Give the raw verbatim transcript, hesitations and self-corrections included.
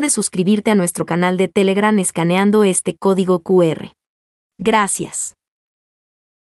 puedes suscribirte a nuestro canal de Telegram escaneando este código cu erre. Gracias.